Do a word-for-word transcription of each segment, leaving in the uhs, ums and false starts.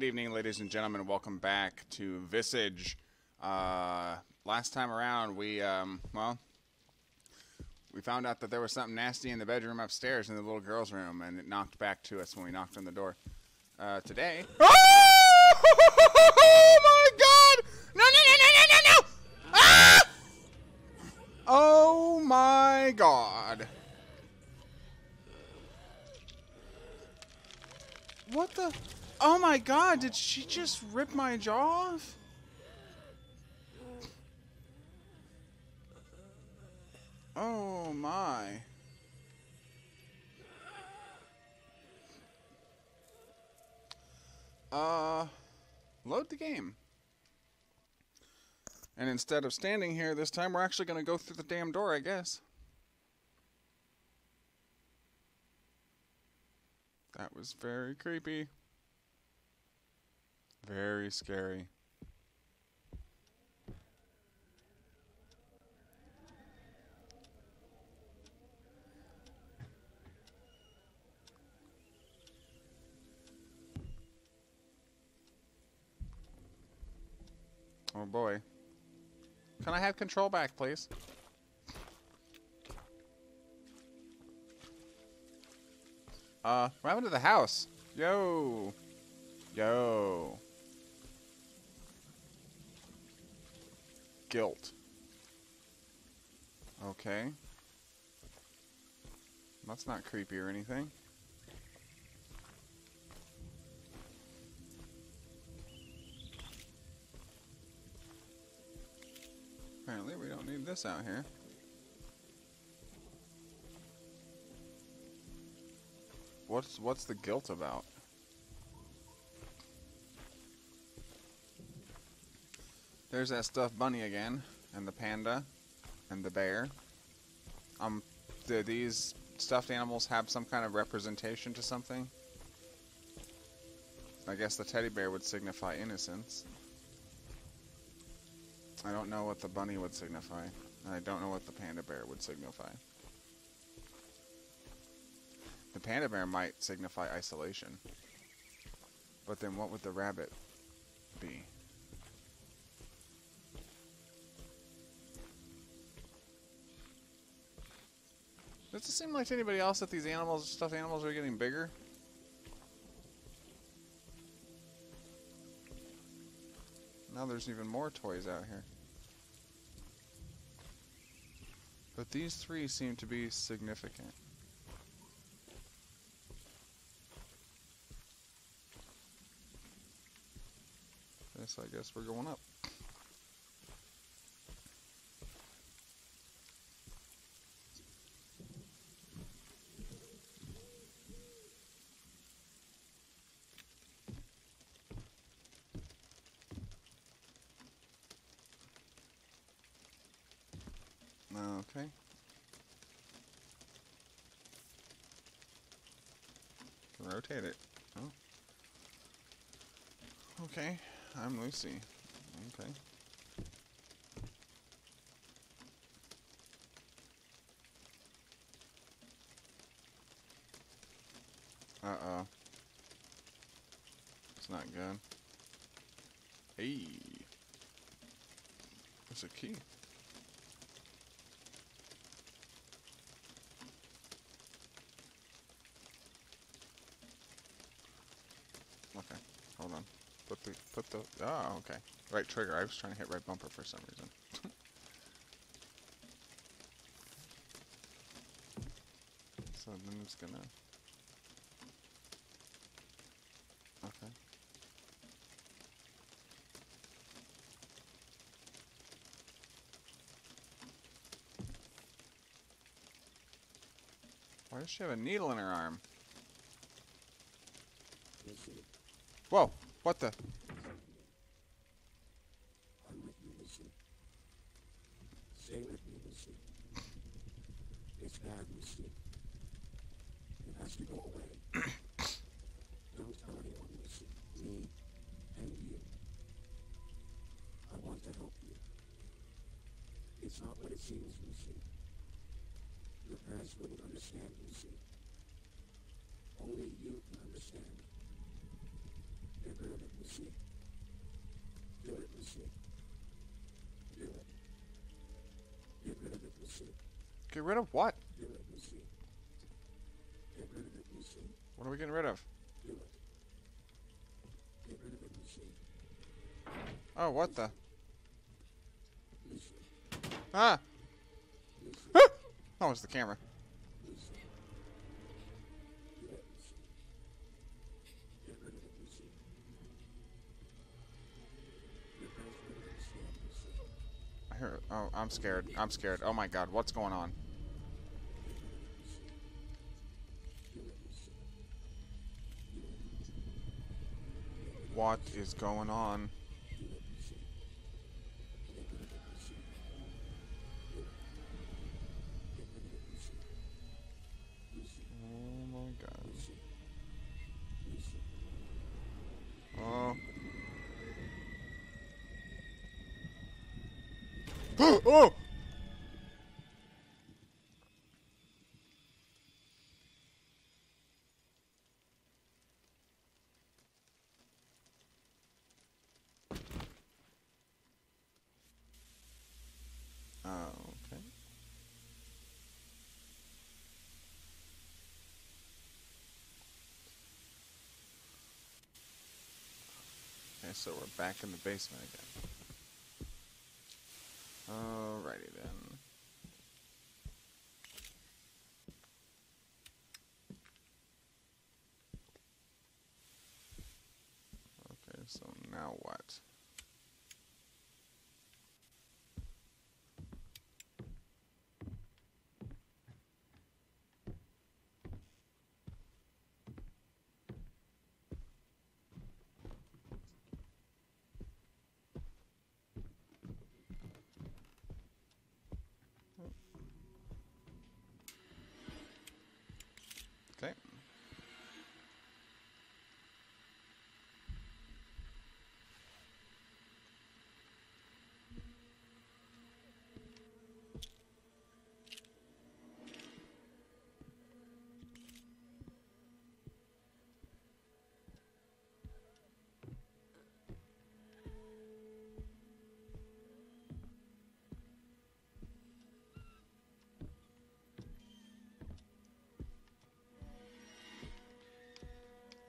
Good evening, ladies and gentlemen. Welcome back to Visage. Uh, last time around, we, um, well, we found out that there was something nasty in the bedroom upstairs in the little girl's room, and it knocked back to us when we knocked on the door. Uh, today... Oh, my God! No, no, no, no, no, no, no! Ah! Oh, my God. What the... Oh my God, did she just rip my jaw off? Oh my. Uh, load the game. And instead of standing here this time, we're actually gonna go through the damn door, I guess. That was very creepy. Very scary. Oh boy. Can I have control back, please? Uh, what happened to the house? Yo. Yo. Guilt. Okay. That's not creepy or anything. Apparently we don't need this out here. What's what's the guilt about? There's that stuffed bunny again, and the panda, and the bear. Um, do these stuffed animals have some kind of representation to something? I guess the teddy bear would signify innocence. I don't know what the bunny would signify, and I don't know what the panda bear would signify. The panda bear might signify isolation, but then what would the rabbit be? Does it seem like to anybody else that these animals, stuffed animals, are getting bigger? Now there's even more toys out here. But these three seem to be significant. This, I guess we're going up. Okay. Can rotate it. Oh. Okay. I'm Lucy. Okay. Uh-oh. It's not good. Hey. There's a key. Put the, put the, oh, okay. Right trigger. I was trying to hit right bumper for some reason. So then it's gonna, okay. Why does she have a needle in her arm? Whoa. What the? I'm with you, Lucy. Stay with me, Lucy. It's bad, Lucy. It has to go away. Don't tell anyone, Lucy. Me and you. I want to help you. It's not what it seems, Lucy. Your parents wouldn't understand, Lucy. Only you can understand. They're good. Lucy. Do it, Lucy. Do it. Get rid of it, Lucy. Get rid of what? Do it, Lucy. Get rid of it, Lucy. What are we getting rid of? Do it. Get rid of it, Lucy. Oh, what Lucy. The? Lucy. Ah! Lucy. Ah! That was the camera. Lucy. Do it, Lucy. Get rid of it, Lucy. I hear. Oh, I'm scared. I'm scared. Oh my God, what's going on? What is going on? Oh my God. Oh. Oh! Oh, okay. Okay, so we're back in the basement again. Alrighty then. Okay, so now what?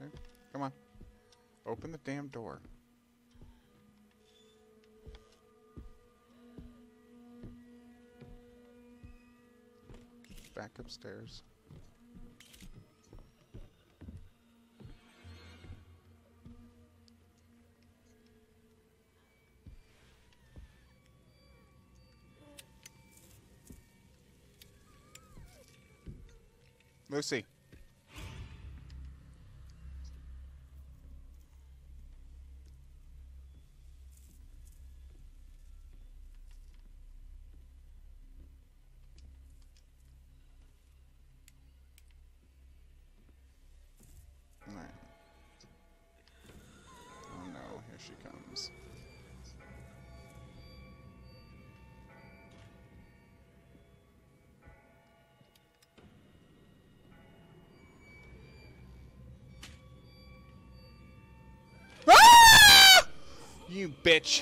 Okay. Come on. Open the damn door. Back upstairs. Lucy. She comes. Ah! You bitch.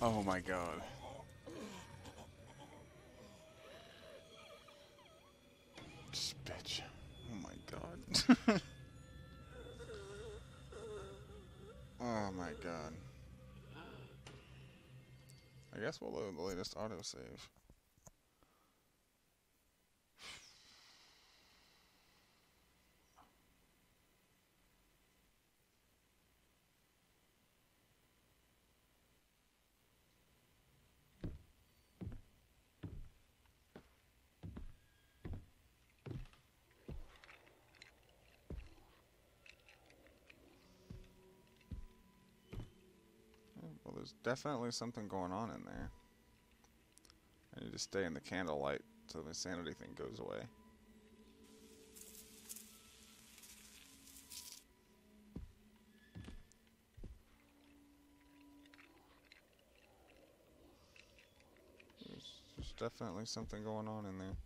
Oh my God. Bitch. Oh my God. Oh my God. I guess we'll load the latest autosave. Well, there's definitely something going on in there. I need to stay in the candlelight so the sanity thing goes away. There's, there's definitely something going on in there.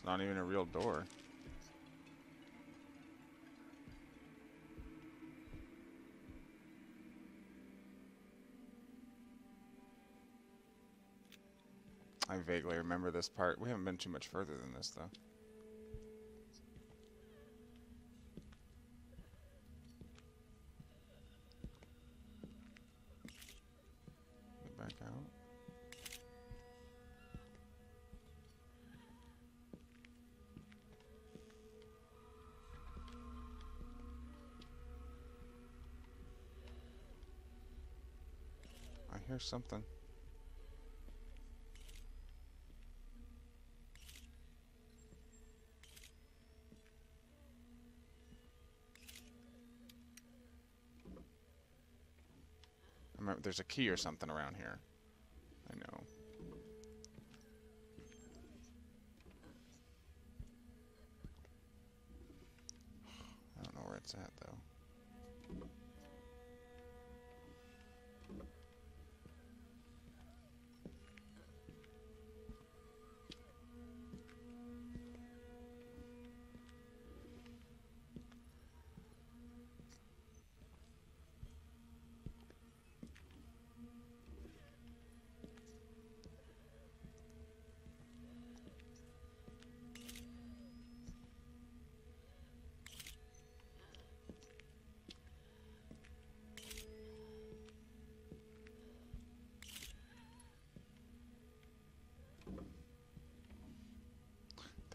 It's not even a real door. I vaguely remember this part. We haven't been too much further than this, though. Get back out. I hear something. There's a key or something around here. I know. I don't know where it's at, though.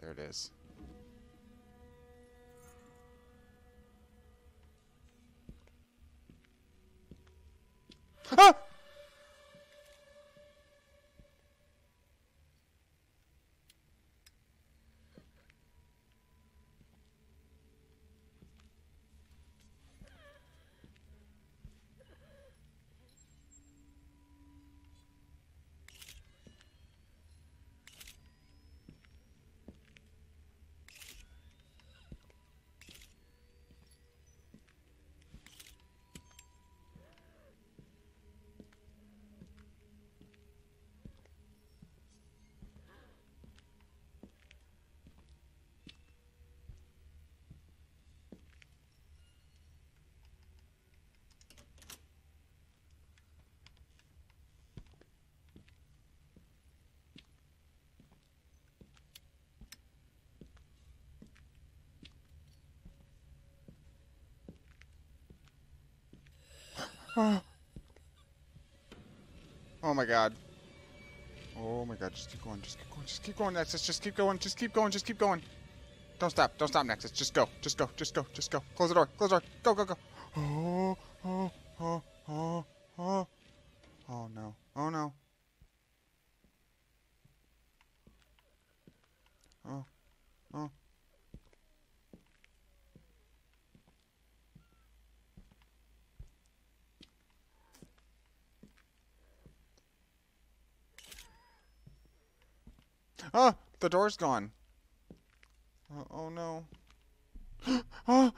There it is. Ah! Oh my god. Oh my god, just keep going, just keep going, just keep going, Nexus, just keep going, just keep going, just keep going. Don't stop, don't stop, Nexus, just go, just go, just go, just go. Close the door, close the door, go, go, go. Oh, oh, oh, oh, oh. Oh no, oh no. Oh, oh. Oh, the door's gone. Oh, oh no. Oh.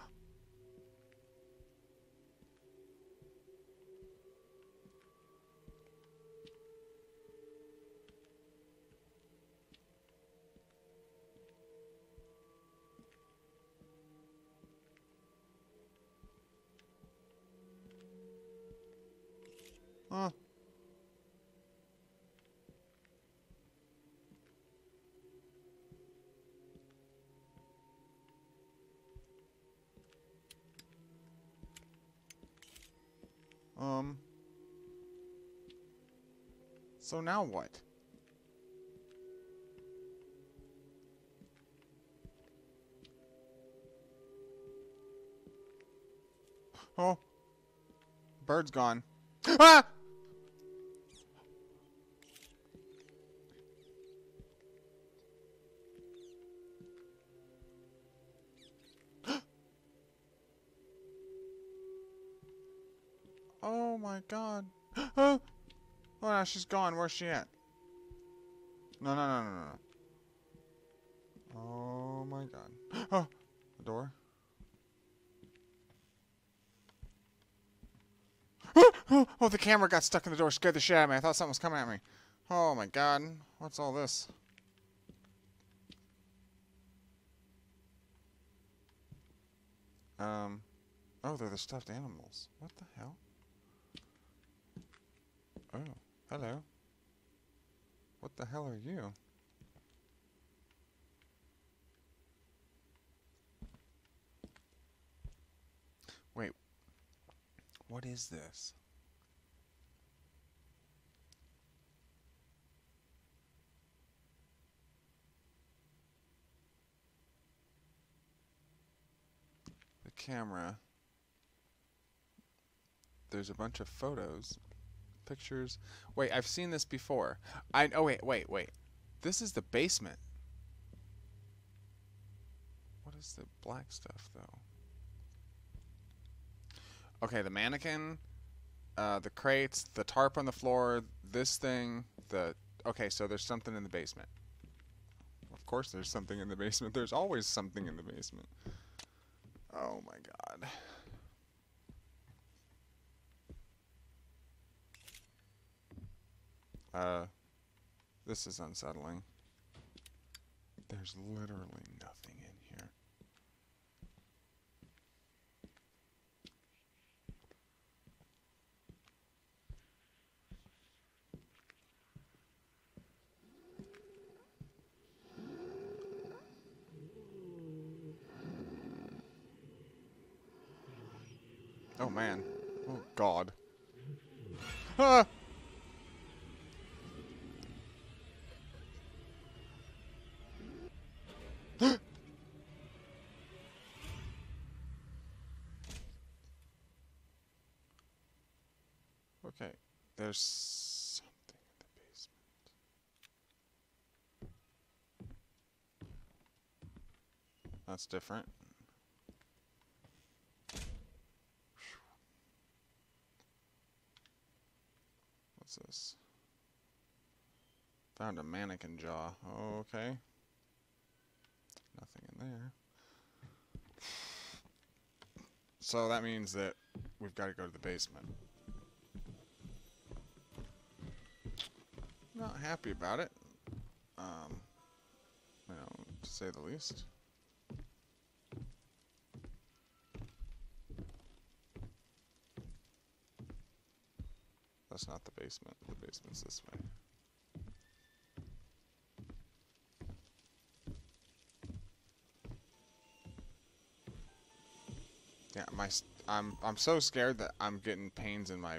Oh. Um, so now what? Oh, bird's gone. Ah! Oh my god. Oh no, she's gone. Where's she at? No, no, no, no, no. Oh my god. Oh, the door. Oh, oh, the camera got stuck in the door. Scared the shit out of me. I thought something was coming at me. Oh my god. What's all this? Um, oh, they're the stuffed animals. What the hell? Oh, hello. What the hell are you? Wait. What is this? The camera. There's a bunch of photos. Pictures. Wait, I've seen this before. I oh wait, wait, wait. This is the basement. What is the black stuff though? Okay, the mannequin, uh, the crates, the tarp on the floor, this thing, the okay, so there's something in the basement. Of course there's something in the basement. There's always something in the basement. Oh my god. Uh, this is unsettling. There's literally nothing in here. Oh man. Oh god. Ah! Okay, there's something in the basement. That's different. What's this? Found a mannequin jaw. Okay. Nothing in there. So that means that we've got to go to the basement. Not happy about it, um, you know, to say the least. That's not the basement. The basement's this way. Yeah, my st I'm I'm so scared that I'm getting pains in my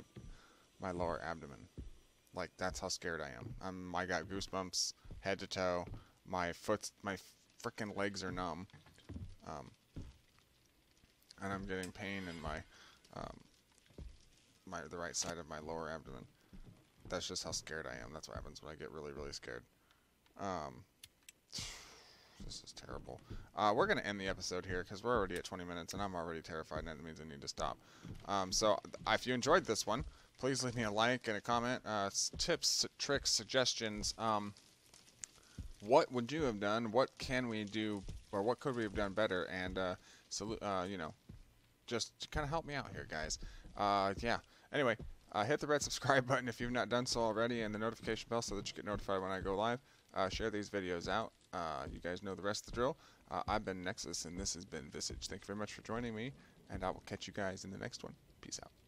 my lower abdomen. Like, that's how scared I am. I'm, I got goosebumps, head to toe. My foot, my frickin' legs are numb. Um, and I'm getting pain in my, um, my the right side of my lower abdomen. That's just how scared I am. That's what happens when I get really, really scared. Um, this is terrible. Uh, we're going to end the episode here because we're already at twenty minutes and I'm already terrified and that means I need to stop. Um, so, if you enjoyed this one, please leave me a like and a comment, uh, tips, tricks, suggestions. Um, what would you have done? What can we do, or what could we have done better? And uh, so, uh, you know, just kind of help me out here, guys. Uh, yeah. Anyway, uh, hit the red subscribe button if you've not done so already, and the notification bell so that you get notified when I go live. Uh, share these videos out. Uh, you guys know the rest of the drill. Uh, I've been Nexus, and this has been Visage. Thank you very much for joining me, and I will catch you guys in the next one. Peace out.